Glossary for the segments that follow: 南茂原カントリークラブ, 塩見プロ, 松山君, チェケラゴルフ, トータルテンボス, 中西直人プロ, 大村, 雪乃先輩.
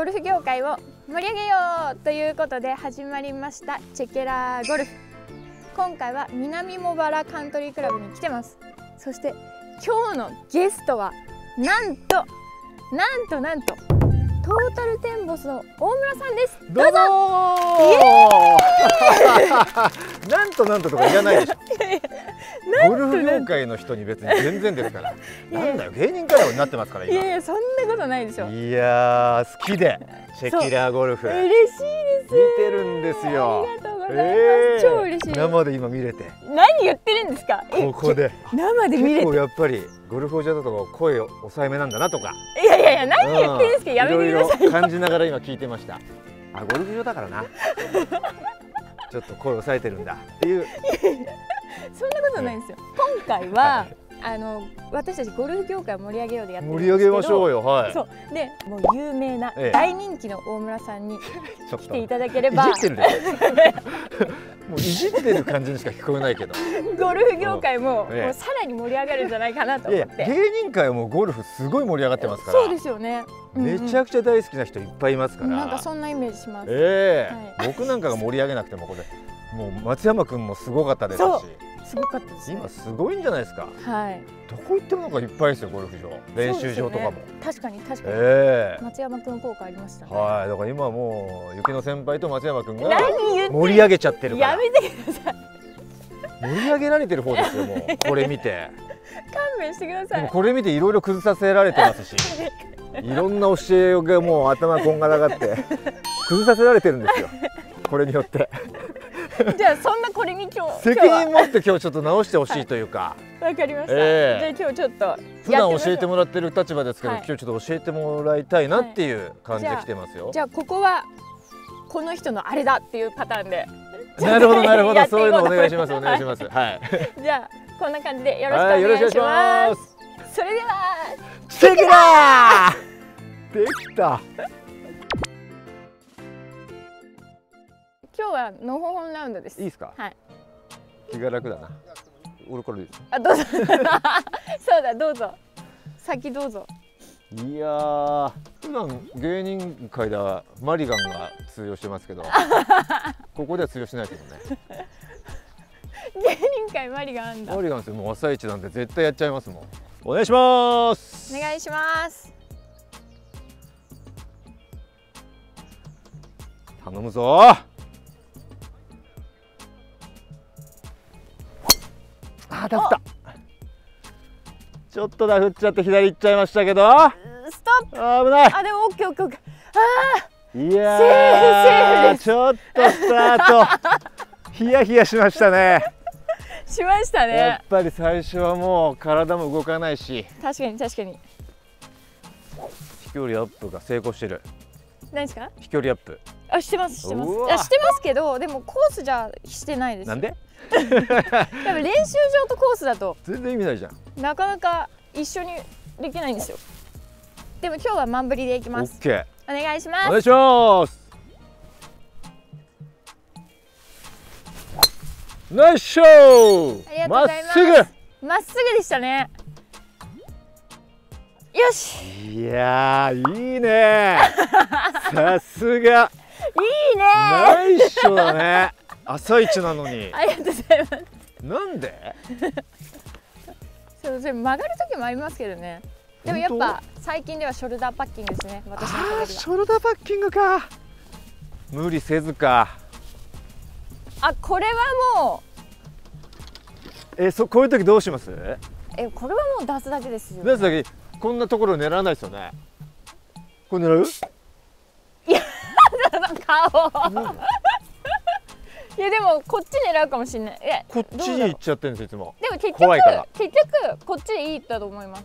ゴルフ業界を盛り上げようということで始まりましたチェケラゴルフ。今回は南茂原カントリークラブに来てます。そして今日のゲストはなんとトータルテンボスの大村さんです。どうぞ。なんととかいらないでしょ。ゴルフ業界の人に別に全然ですから。なんだよ芸人からになってますから今。いやいやそんなことないでしょ。いやー好きでチェケラゴルフ。嬉しいです。見てるんですよ。ありがとうございます。超嬉しい。生で今見れて。何言ってるんですか。ここで。生で見れて。結構やっぱりゴルフをじゃだとか声を抑えめなんだなとか。いや何言ってるんですか。やめてください。いろいろ感じながら今聞いてました。あゴルフ場だからな。ちょっと声抑えてるんだっていう。そんなことないんですよ。今回は私たちゴルフ業界を盛り上げようでやってるんですけど、盛り上げましょうよ。はい。そうでもう有名な大人気の大村さんに来ていただければ。いじってる。もういじってる感じにしか聞こえないけど。ゴルフ業界もさらに盛り上がるんじゃないかなと思って。芸人界はもうゴルフすごい盛り上がってますから。そうですよね。めちゃくちゃ大好きな人いっぱいいますから。なんかそんなイメージします。僕なんかが盛り上げなくてもこれ。もう松山君もすごかったですし。すごかったですね。今すごいんじゃないですか。はい。どこ行ってもなんかいっぱいですよゴルフ場、練習場とかも。確かに。松山君効果ありましたね。はい。だから今もう雪乃先輩と松山君が盛り上げちゃってるから。やめてください。盛り上げられてる方ですよもうこれ見て。勘弁してください。これ見ていろいろ崩させられてますし、いろんな教えがもう頭こんがらがって崩させられてるんですよ。これによって。じゃあそんなこれに今日責任持って今日ちょっと直してほしいというか。わかりました。じゃあ今日ちょっと普段教えてもらってる立場ですけど、今日ちょっと教えてもらいたいなっていう感じで来てますよ。じゃあここはこの人のあれだっていうパターンで。なるほどそういうのお願いします。はい。じゃあこんな感じでよろしくお願いします。それではチェケラできた。今日はのほほんラウンドです。いいですか。はい。気が楽だな。俺これでいい。あ、どうぞ。そうだ、どうぞ。先どうぞ。いやー、普段芸人界ではマリガンが通用してますけど、ここでは通用しないけどね。芸人界マリガンあんだ。マリガンですよ。もう朝一なんで絶対やっちゃいますもん。お願いします。お願いします。頼むぞー。当たった。ちょっとだ振っちゃって左行っちゃいましたけど。ストップ。危ない。あ、でもオッケーオッケーオッケー。いやー、ちょっとスタート。ヒヤヒヤしましたね。しましたね。やっぱり最初はもう体も動かないし。確かに。飛距離アップが成功してる。何ですか？飛距離アップ。あ、してます。いや、してますけど、でもコースじゃしてないです。なんで？やっぱ練習場とコースだと全然意味ないじゃん。なかなか一緒にできないんですよ。でも今日は満振りでいきます。オッケー。お願いします。お願いします。ナイスショー。ありがとうございます。まっすぐでしたね。よし。いやー、いいね。さすが。いいね。ナイスショーだね。朝一なのに。ありがとうございます。なんで？そう、曲がる時もありますけどね。でもやっぱ最近ではショルダーパッキングですね。私の時は。あ、ショルダーパッキングか。無理せずか。あ、これはもう。こういう時どうします？これはもう出すだけですよね。出すだけ。こんなところ狙わないですよね。これ狙う？いや、その顔。いやでもこっち狙うかもしれない。こっちに行っちゃってるんですいつも。でも結局こっちでいいったと思います。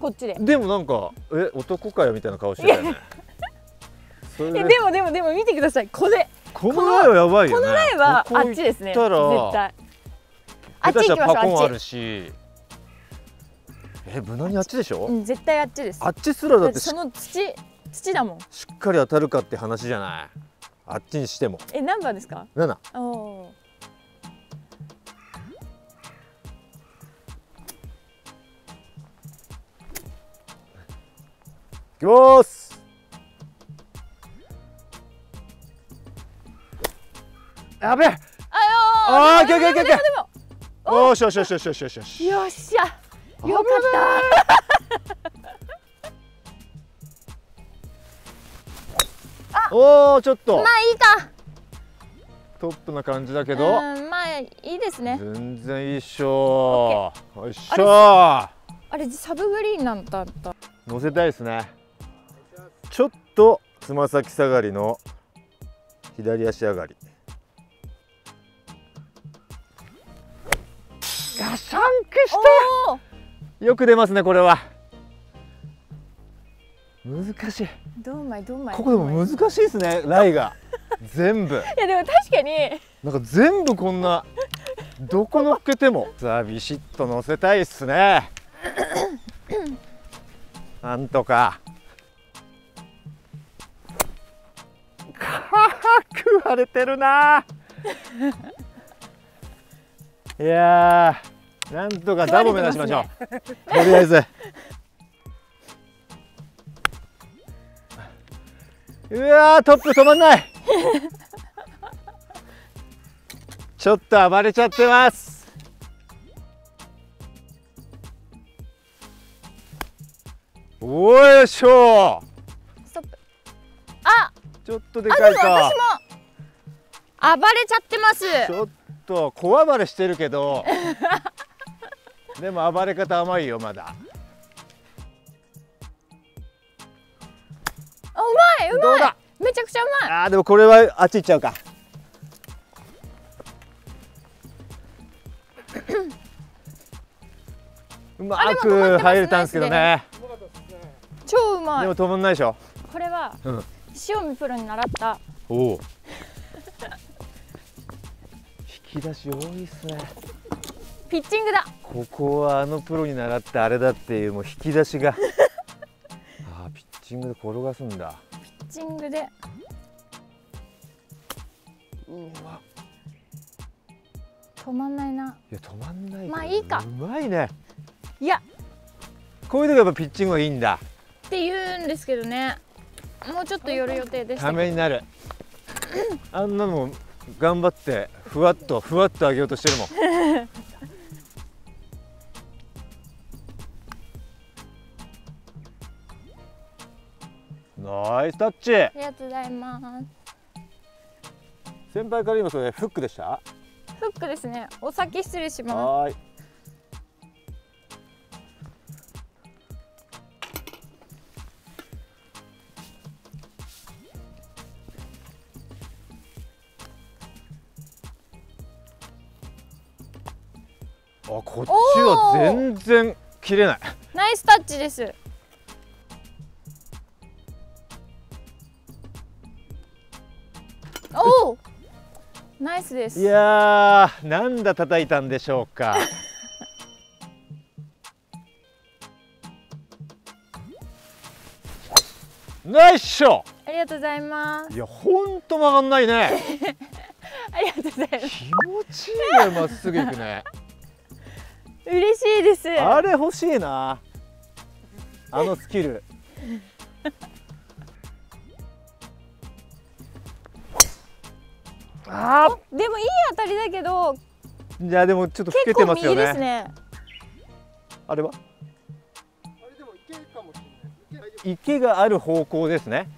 こっちで。でもなんか男かよみたいな顔してたよね。でも見てください。このライはやばいよね。このライはあっちですね。絶対あっち行きましょう。パコンあるし。無難にあっちでしょ。絶対あっちです。あっちすらだってその土だもん。しっかり当たるかって話じゃない。あっちにしても。何番ですか。7。いきます。やべえ。ああ、オッケー。おしよしよしよしよしよしよし。よっしゃ。よかった。おお、ちょっと。まあいいか。トップな感じだけど。まあいいですね。全然いいっしょ。よいしょ。あれサブグリーンなんだった。乗せたいですね。ちょっとつま先下がりの左足上がり。ガシャンクした。よく出ますねこれは。難しい。ここでも難しいですねライが。全部。いやでも確かに。なんか全部こんなどこ乗っけてもさ、ビシッと乗せたいっすね。なんとか。食われてるな。いやー、なんとかダボ目指しましょう。ね、とりあえず。うわー、トップ止まんない。ちょっと暴れちゃってます。おーよいしょー。ストップ。あ、ちょっとでかいか。あ、でも私も暴れちゃってます。ちょっと小暴れしてるけどでも暴れ方甘いよまだ。あ、うまいめちゃくちゃうまい。あー、でもこれはあっち行っちゃうか。うまく入れたんですけどね。超うまい。でも止まんないでしょこれは。塩見プロに習った。おお、引き出し多いっすね。ピッチングだ。ここはあのプロに習ってあれだっていう、もう引き出しが。ああ、ピッチングで転がすんだ。ピッチングで。うわ。止まんないな。いや、止まんない。まあ、いいか。うまいね。いや。こういう時やっぱピッチングはいいんだ。って言うんですけどね。もうちょっと寄る予定でした。ためになる。あんなの。頑張ってふわっと上げようとしてるもん。ナイスタッチ。ありがとうございます。先輩から今それフックでした？フックですね。お先失礼します。はい。あ、こっちは全然切れない。ナイスタッチです。おお、ナイスです。いやー、なんだ叩いたんでしょうか。ナイスショー。ありがとうございます。いや、ほんと曲がんないね。ありがとうございます。気持ちいいね、まっすぐ行くね。嬉しいです。あれ欲しいな。あのスキル。ああ、でもいい当たりだけど。じゃあでもちょっと老けてますよね。結構右ですね。あれは？あれでも池かもしれない。池がある方向ですね。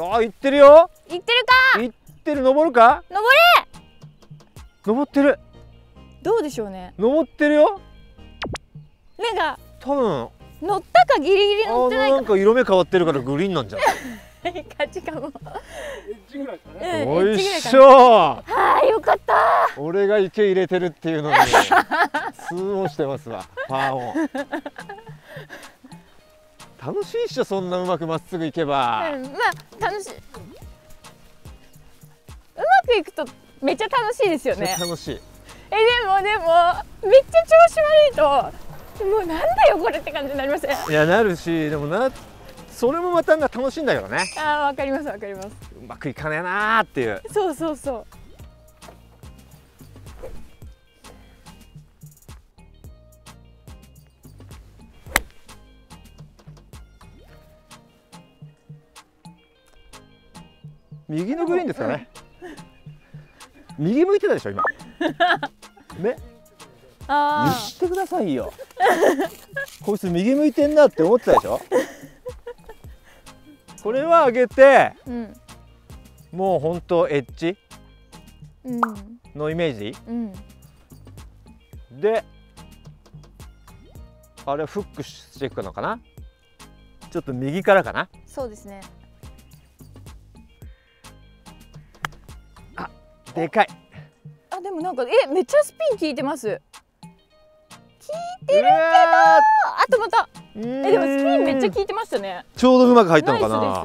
あ、行ってるよ。行ってる。登るか。登ってる。どうでしょうね。登ってるよ。なんか多分乗ったかギリギリ乗ってないか。なんか色目変わってるからグリーンなんじゃん。勝ちかも。エッジぐらいかね。おいしょ。はい、よかった。俺が池入れてるっていうのに通をしてますわ。パーを。楽しいっしょ、そんなうまくまっすぐ行けば。まあ楽しい。うまくいくとめっちゃ楽しいですよね。楽しい。でもめっちゃ調子悪いともうなんだよこれって感じになりません？いや、なるし、でもな、それもまた楽しいんだけどね。ああ、わかりますわかります。うまくいかねえなーっていう。そうそうそう。右のグリーンですかね。右向いてたでしょ今。ね。言ってくださいよ。こいつ右向いてんなって思ってたでしょ。これは上げて、うん、もう本当エッジのイメージ、うん、であれフックしていくのかな。ちょっと右からかな。そうですね。あ、でかい。あ、でもなんかめっちゃスピン効いてます。効いてるけど、あとまた。でもスピンめっちゃ効いてましたね。ちょうどうまく入ったのかな。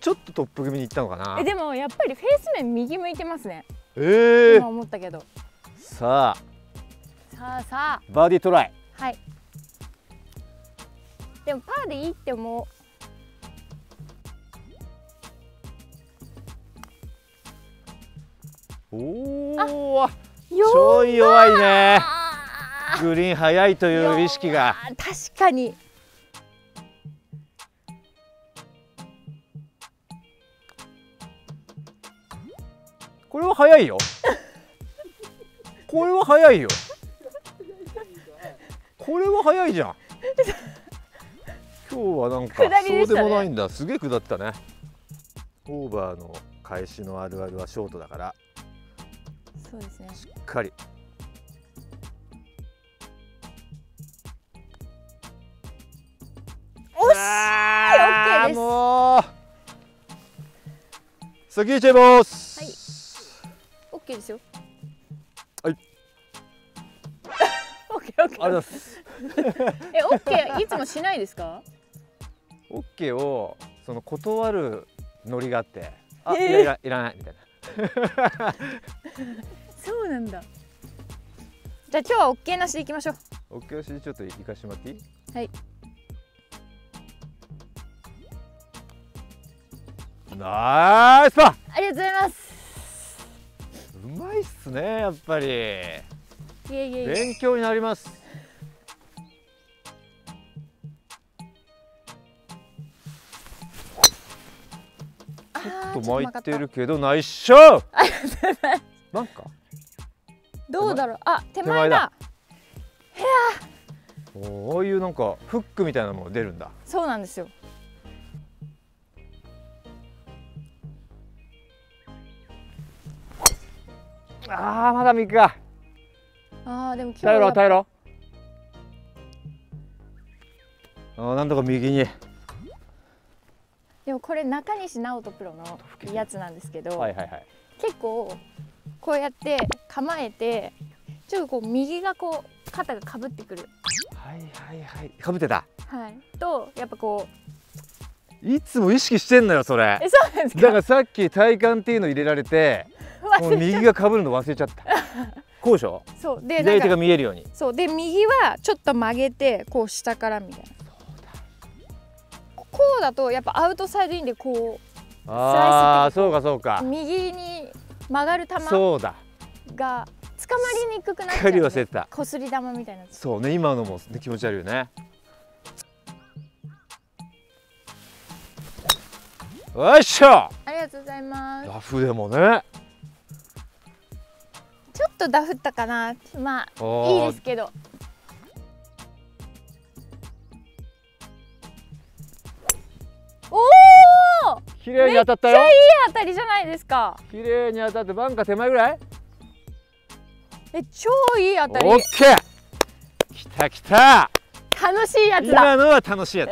ちょっとトップ気味にいったのかな。でもやっぱりフェース面右向いてますね。今思ったけど。さあ。さあ。バーディートライ。はい。でもパーでいいって思う。おお、ちょい弱いね。グリーン早いという意識が。確かに。これは早いよ。これは早いよ。これは早いじゃん。今日はなんかそうでもないんだ。すげえ下ってたね。オーバーの返しのあるあるはショートだから。そうですね。しっかりおっしゃー OK です。もう先行っちゃいます。はい、OK ですよ。はい。OK ありがとうございます。OK いつもしないですか。オッケーをその断るノリがあって、あ、いらないみたいな。そうなんだ。じゃあ今日はオッケーなしでいきましょう。オッケーなしでちょっと行かしてもらっていい？はい。ナイスパ！ありがとうございます。うまいっすねやっぱり。いえいえいえ。勉強になります。ちょっと巻いてるけどナイスショット。なんかどうだろう。あ、手前だ。こういうなんかフックみたいなのも出るんだ。そうなんですよ。ああ、まだ右か。ああ、でも耐えろ耐えろ。ああ、なんとか右に。でもこれ中西直人プロのやつなんですけど、結構こうやって構えてちょっとこう右がこう肩がかぶってくる。はいはいはい。かぶってた。はい。とやっぱこういつも意識してんのよそれ。え、そうなんですか。だからさっき体幹っていうの入れられてもう右がかぶるの忘れちゃった。こうでしょ。そうで左手が見えるように。そうで右はちょっと曲げてこう下からみたいな。こうだとやっぱアウトサイドインでこうスライスって、ああそうかそうか、右に曲がる球がそうだが捕まりにくくなっちゃう、ね、こすり玉みたいな。そうね、今のも気持ち悪いよね。よいしょ。ありがとうございます。ダフでもねちょっとダフったかな。まあいいですけど。綺麗に当たったよ。めっちゃいい当たりじゃないですか。綺麗に当たってバンカー手前ぐらい。え、超いい当たり。オッケー。きたきた。楽しいやつだ。今のは楽しいやつ。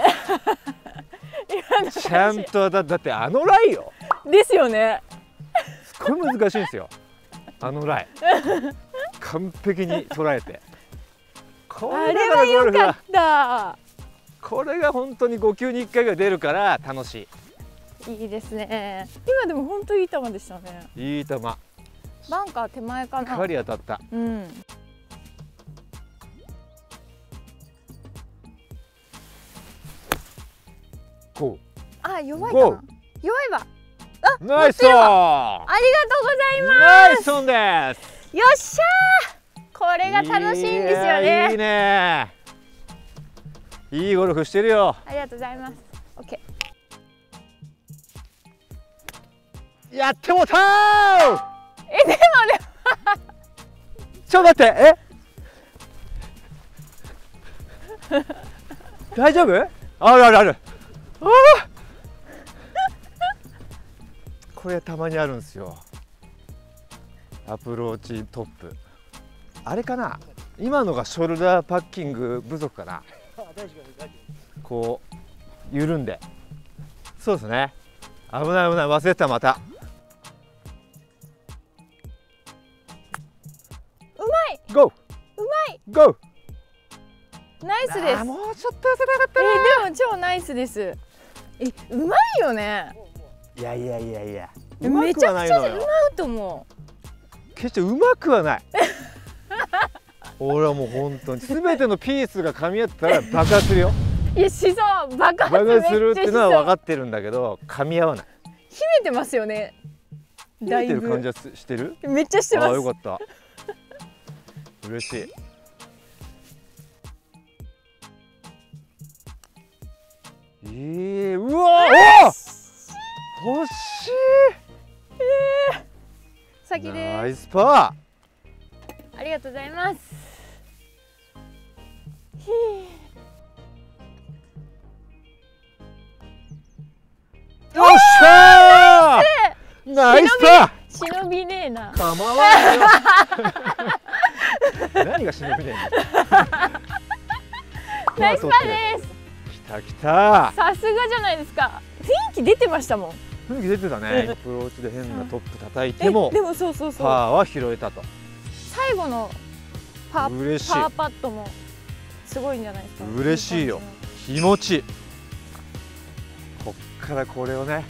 今のちゃんと当たった。だってあのライよ。ですよね。すごい難しいんですよ。あのライ。完璧に捉えて。あれは良かった。これが本当に5球に1回が出るから楽しい。いいですね。今でも本当いい球でしたね。いい球。バンカー手前かな。しっかり当たった。うん。こう。あ、弱いかな。弱いわ。あ、ナイスオン。ありがとうございます。ナイスオンです。よっしゃー。これが楽しいんですよね。いいね。いいゴルフしてるよ。ありがとうございます。オッケー。やってもうたー。え、でもねちょっと待って、え大丈夫？あるあるある、あこれたまにあるんですよ、アプローチトップ。あれかな、今のがショルダーパッキング不足かな。こう緩んで、そうですね、危ない危ない、忘れてた。またうまい、ゴーうまい、ゴーナイスです。もうちょっと寄せたかったな。でも超ナイスです。うまいよね。いやいやいやいや、めちゃくちゃうまいと思う。決してうまくはない俺はもう本当に全てのピースが噛み合ってたら爆発するよいや、しそう、爆発するっていうのは分かってるんだけど、噛み合わない。秘めてますよね、だいぶ。秘めてる感じはしてる。めっちゃしてます。あ、よかった嬉しい。うわー、欲しい。先です。ナイスパー。ありがとうございます。よっしゃー。ナイスパー。忍びねえな。構わないよ。何が忍びねえ。ナイスパーです。きた。さすがじゃないですか。雰囲気出てましたもん。雰囲気出てたね。アプローチで変なトップ叩いても、でもそうそうそう、パーは拾えたと。最後のパーパットもすごいんじゃないですか。嬉しいよ。気持ちいい。こっからこれをね、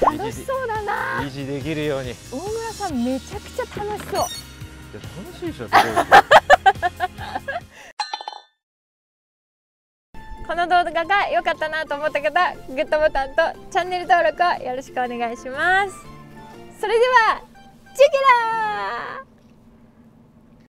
楽しそうだな。維持できるように。大村さんめちゃくちゃ楽しそう。楽しいでしょ。この動画が良かったなと思った方、グッドボタンとチャンネル登録をよろしくお願いします。それでは、チェケラー。